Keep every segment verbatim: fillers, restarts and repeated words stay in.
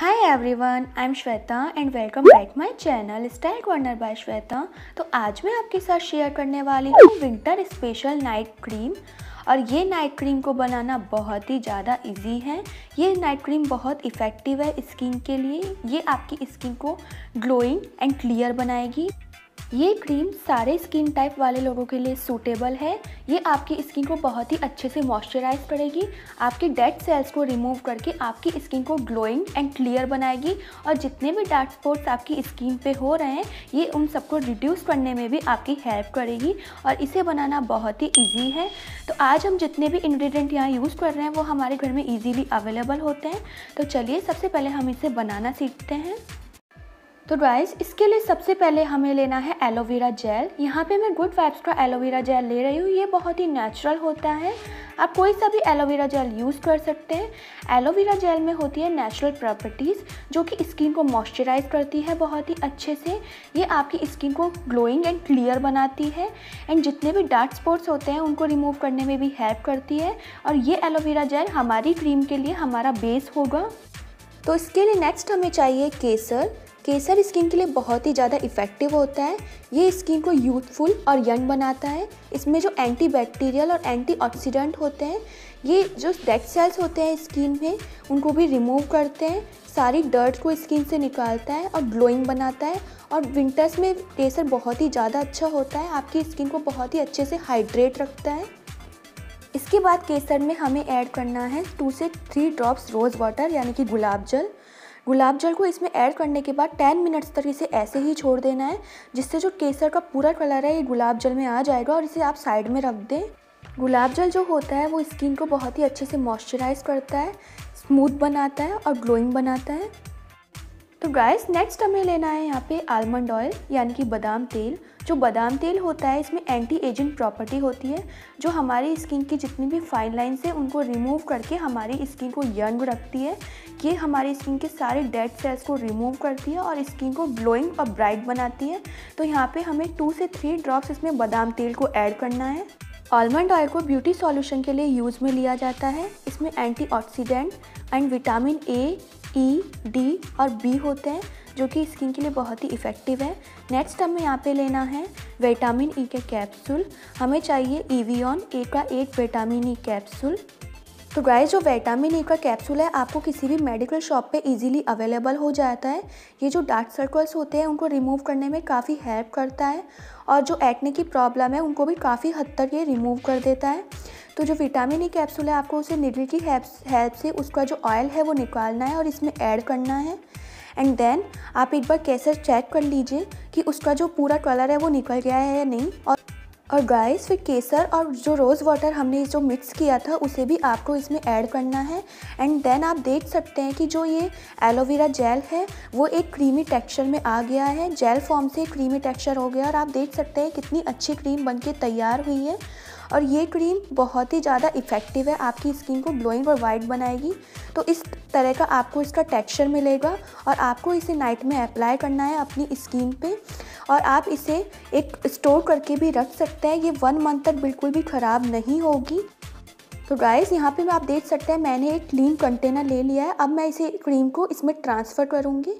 Hi everyone, I am Shweta and welcome back my channel style corner by Shweta. तो आज मैं आपके साथ शेयर करने वाली हूँ विंटर स्पेशल नाइट क्रीम। और ये नाइट क्रीम को बनाना बहुत ही ज़्यादा इजी है। ये नाइट क्रीम बहुत इफ़ेक्टिव है स्किन के लिए। ये आपकी स्किन को ग्लोइंग एंड क्लियर बनाएगी। ये क्रीम सारे स्किन टाइप वाले लोगों के लिए सूटेबल है। ये आपकी स्किन को बहुत ही अच्छे से मॉइस्चराइज करेगी, आपके डेड सेल्स को रिमूव करके आपकी स्किन को ग्लोइंग एंड क्लियर बनाएगी। और जितने भी डार्क स्पॉट्स आपकी स्किन पे हो रहे हैं, ये उन सबको रिड्यूस करने में भी आपकी हेल्प करेगी। और इसे बनाना बहुत ही ईजी है। तो आज हम जितने भी इन्ग्रीडियंट यहाँ यूज़ कर रहे हैं वो हमारे घर में ईजीली अवेलेबल होते हैं। तो चलिए सबसे पहले हम इसे बनाना सीखते हैं। तो गाइस, इसके लिए सबसे पहले हमें लेना है एलोवेरा जेल। यहाँ पे मैं गुड वाइब्स का एलोवेरा जेल ले रही हूँ। ये बहुत ही नेचुरल होता है, आप कोई सा भी एलोवेरा जेल यूज़ कर सकते हैं। एलोवेरा जेल में होती है नेचुरल प्रॉपर्टीज़ जो कि स्किन को मॉइस्चराइज करती है बहुत ही अच्छे से। ये आपकी स्किन को ग्लोइंग एंड क्लियर बनाती है एंड जितने भी डार्क स्पॉट्स होते हैं उनको रिमूव करने में भी हेल्प करती है। और ये एलोवेरा जेल हमारी क्रीम के लिए हमारा बेस होगा। तो इसके लिए नेक्स्ट हमें चाहिए केसर। केसर स्किन के लिए बहुत ही ज़्यादा इफ़ेक्टिव होता है। ये स्किन को यूथफुल और यंग बनाता है। इसमें जो एंटी बैक्टीरियल और एंटीऑक्सीडेंट होते हैं, ये जो डेड सेल्स होते हैं स्किन में उनको भी रिमूव करते हैं, सारी डर्ट को स्किन से निकालता है और ग्लोइंग बनाता है। और विंटर्स में केसर बहुत ही ज़्यादा अच्छा होता है, आपकी स्किन को बहुत ही अच्छे से हाइड्रेट रखता है। इसके बाद केसर में हमें ऐड करना है टू से थ्री ड्रॉप्स रोज़ वाटर यानी कि गुलाब जल। गुलाब जल को इसमें ऐड करने के बाद दस मिनट्स तक इसे ऐसे ही छोड़ देना है, जिससे जो केसर का पूरा कलर है ये गुलाब जल में आ जाएगा। और इसे आप साइड में रख दें। गुलाब जल जो होता है वो स्किन को बहुत ही अच्छे से मॉइस्चराइज करता है, स्मूथ बनाता है और ग्लोइंग बनाता है। तो गाइस, नेक्स्ट हमें लेना है यहाँ पे आलमंड ऑयल यानी कि बादाम तेल। जो बादाम तेल होता है इसमें एंटी एजिंग प्रॉपर्टी होती है, जो हमारी स्किन की जितनी भी फाइन लाइन्स है उनको रिमूव करके हमारी स्किन को यंग रखती है। ये हमारी स्किन के सारे डेड सेल्स को रिमूव करती है और स्किन को ग्लोइंग और ब्राइट बनाती है। तो यहाँ पे हमें टू से थ्री ड्रॉप्स इसमें बादाम तेल को ऐड करना है। आलमंड ऑयल को ब्यूटी सॉल्यूशन के लिए यूज़ में लिया जाता है। इसमें antioxidant and vitamin A, E, D और बी होते हैं जो कि स्किन के लिए बहुत ही इफ़ेक्टिव है। नेक्स्ट हमें यहाँ पे लेना है विटामिन ई के कैप्सूल। हमें चाहिए ईवियन ए का एक विटामिन ई कैप्सूल। तो गाइस, जो विटामिन ई का कैप्सूल है आपको किसी भी मेडिकल शॉप पे इजीली अवेलेबल हो जाता है। ये जो डार्क सर्कल्स होते हैं उनको रिमूव करने में काफ़ी हेल्प करता है और जो एक्ने की प्रॉब्लम है उनको भी काफ़ी हद तक ये रिमूव कर देता है। तो जो विटामिन ई कैप्सूल है आपको उसे नीडल की हेल्प से उसका जो ऑयल है वो निकालना है और इसमें ऐड करना है। एंड देन आप एक बार केसर चेक कर लीजिए कि उसका जो पूरा कलर है वो निकल गया है या नहीं। और और गाइस, फिर केसर और जो रोज़ वाटर हमने जो मिक्स किया था उसे भी आपको इसमें ऐड करना है। एंड देन आप देख सकते हैं कि जो ये एलोवेरा जेल है वो एक क्रीमी टेक्सचर में आ गया है। जेल फॉर्म से क्रीमी टेक्सचर हो गया और आप देख सकते हैं कितनी अच्छी क्रीम बनके तैयार हुई है। और ये क्रीम बहुत ही ज़्यादा इफ़ेक्टिव है, आपकी स्किन को ग्लोइंग और वाइट बनाएगी। तो इस तरह का आपको इसका टेक्सचर मिलेगा और आपको इसे नाइट में अप्लाई करना है अपनी स्किन पे। और आप इसे एक स्टोर करके भी रख सकते हैं, ये वन मंथ तक बिल्कुल भी ख़राब नहीं होगी। तो गाइस, यहाँ पे मैं आप देख सकते हैं मैंने एक क्लीन कंटेनर ले लिया है। अब मैं इसे क्रीम को इसमें ट्रांसफ़र करूँगी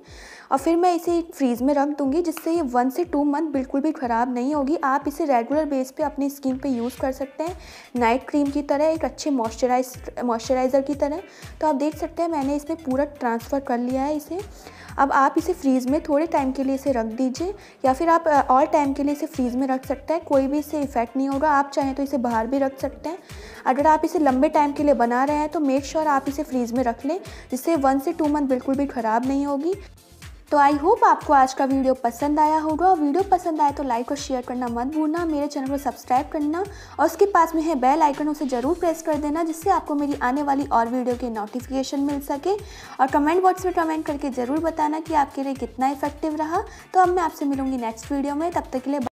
और फिर मैं इसे फ्रीज़ में रख दूँगी, जिससे ये वन से टू मंथ बिल्कुल भी ख़राब नहीं होगी। आप इसे रेगुलर बेस पे अपनी स्किन पे यूज़ कर सकते हैं, नाइट क्रीम की तरह, एक अच्छे मॉइस्चराइज मॉइस्चराइज़र की तरह। तो आप देख सकते हैं मैंने इसमें पूरा ट्रांसफ़र कर लिया है इसे। अब आप इसे फ्रीज़ में थोड़े टाइम के लिए इसे रख दीजिए, या फिर आप और टाइम के लिए इसे फ्रीज़ में रख सकते हैं, कोई भी इससे इफ़ेक्ट नहीं होगा। आप चाहें तो इसे बाहर भी रख सकते हैं। अगर आप इसे लंबे टाइम के लिए बना रहे हैं तो मेक श्योर आप इसे फ्रीज़ में रख लें, जिससे वन से टू मंथ बिल्कुल भी ख़राब नहीं होगी। तो आई होप आपको आज का वीडियो पसंद आया होगा। और वीडियो पसंद आए तो लाइक और शेयर करना मत भूलना, मेरे चैनल को सब्सक्राइब करना और उसके पास में है बेल आइकन, उसे ज़रूर प्रेस कर देना, जिससे आपको मेरी आने वाली और वीडियो के नोटिफिकेशन मिल सके। और कमेंट बॉक्स में कमेंट करके ज़रूर बताना कि आपके लिए कितना इफेक्टिव रहा। तो अब मैं आपसे मिलूँगी नेक्स्ट वीडियो में, तब तक के लिए।